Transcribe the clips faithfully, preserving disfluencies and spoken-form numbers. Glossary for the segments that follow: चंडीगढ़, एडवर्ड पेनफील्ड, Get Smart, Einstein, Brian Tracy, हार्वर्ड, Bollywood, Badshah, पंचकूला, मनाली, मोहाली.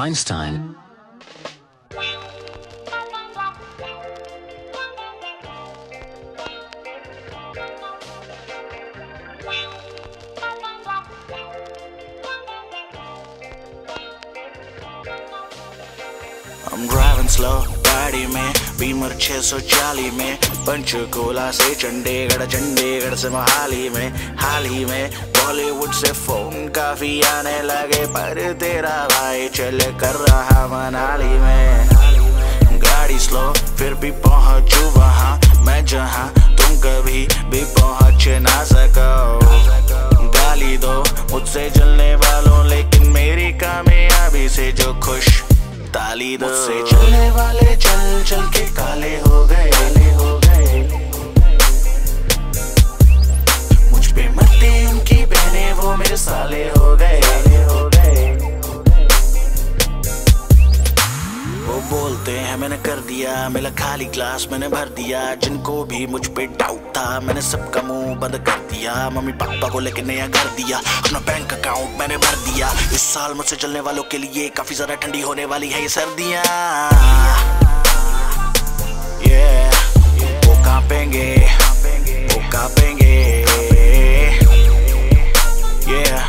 Einstein. I'm driving slow, गाड़ी में Beamer छह सौ चालीस में, पंचकूला से चंडीगढ़, चंडीगढ़ से मोहाली में। हाल ही में बॉलीवुड से फोन काफी आने लगे, पर तेरा भाई चल कर रहा मनाली में। गाड़ी स्लो फिर भी पहुंचू वहां मैं, जहां तुम कभी भी पहुंच ना सको। गाली दो मुझसे जलने वालों, लेकिन मेरी कामयाबी से जो खुश ताली दो। मुझसे चलने वाले चल चल के काले हो गए, काले हो गए। मुझ पे मरती उनकी बहने, वो मेरे साले हो गए, साले हो गए। वो बोलते हैं मैंने कर दिया, मेरा खाली क्लास मैंने भर दिया। जिनको भी मुझ पे डाउट था मैंने सबका मुंह बंद कर दिया। मम्मी पापा को लेके नया घर दिया, अपना बैंक अकाउंट मैंने भर दिया। इस साल मुझसे चलने वालों के लिए काफी ज्यादा ठंडी होने वाली है ये सर्दियाँ। yeah, वो कांपेंगे, वो कांपेंगे। yeah,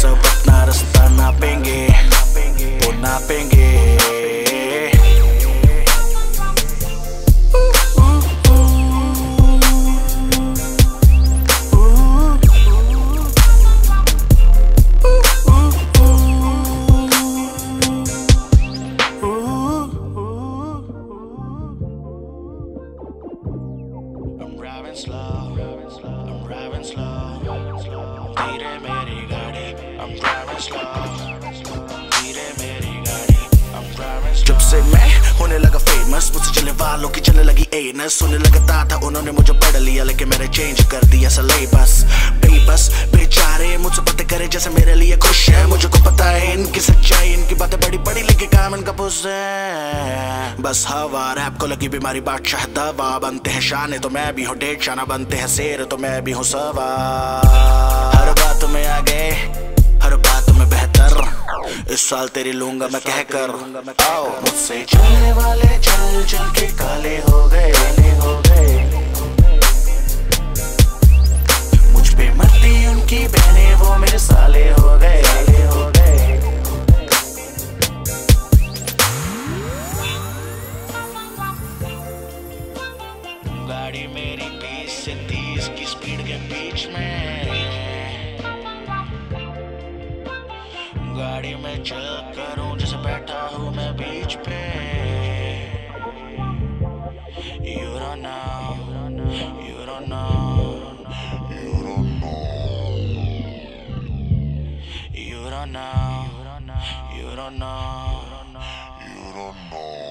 सब अपना रास्ता नापेंगे, वो नापेंगे। I'm driving slow, I'm driving slow, धीरे मेरी गाड़ी। I'm driving slow, धीरे मेरी गाड़ी। I'm driving slow। जब से मैं होने लगा फेमस, मुझसे चलने वालों की चलने लगी एनस। सुनने लगता था उन्होंने मुझे पढ़ लिया, लेकिन मैंने चेंज कर दिया सिलेबस। बेबस बेचारे मुझसे बातें करे जैसे मेरे लिए खुश है। मुझको पता है इनकी सच्चाई, इनकी बातें बड़ी बड़ी, लेकिन काम इनका पुश है। बस हवा, रैप को लगी बीमारी बादशाह दवा। बनते हैं शाने तो मैं भी हूँ डेढ़ शाना, बनते हैं शेर तो मैं भी हूँ सवा। हर बात में आगे, हर बात में बेहतर, इस साल तेरी लूंगा मैं कहकर। आओ मुझसे चलने वाले चल चल के काले हो गए, काले हो गए। मुझ पे मरती उनकी बहने, वो मेरे साले हो गए, साले हो गए। गाड़ी मेरी बीस से तीस की स्पीड के बीच में, गाड़ी में चल करूं जैसे बैठा हूं मैं बीच पे। You don't know, you don't know, you don't know, you don't know, you don't know, you don't know.